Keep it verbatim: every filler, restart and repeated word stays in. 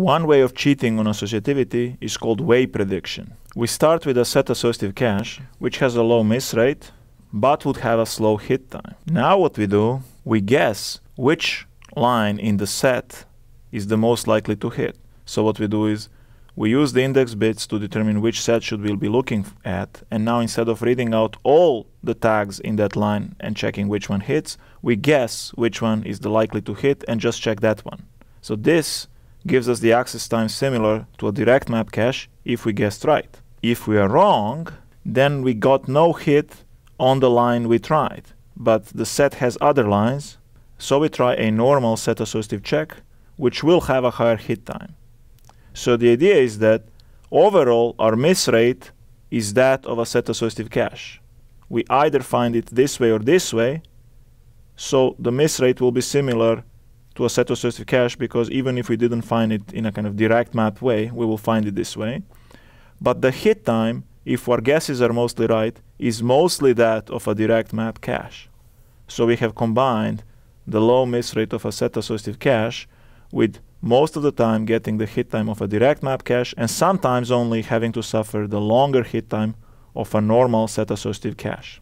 One way of cheating on associativity is called way prediction. We start with a set associative cache, which has a low miss rate, but would have a slow hit time. Now what we do, we guess which line in the set is the most likely to hit. So what we do is, we use the index bits to determine which set should we be looking at, and now instead of reading out all the tags in that line and checking which one hits, we guess which one is the likely to hit and just check that one. So this gives us the access time similar to a direct map cache if we guessed right. If we are wrong, then we got no hit on the line we tried, but the set has other lines, so we try a normal set associative check, which will have a higher hit time. So the idea is that overall our miss rate is that of a set associative cache. We either find it this way or this way, so the miss rate will be similar to a set associative cache because even if we didn't find it in a kind of direct map way, we will find it this way. But the hit time, if our guesses are mostly right, is mostly that of a direct map cache. So we have combined the low miss rate of a set associative cache with most of the time getting the hit time of a direct map cache and sometimes only having to suffer the longer hit time of a normal set associative cache.